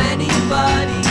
anybody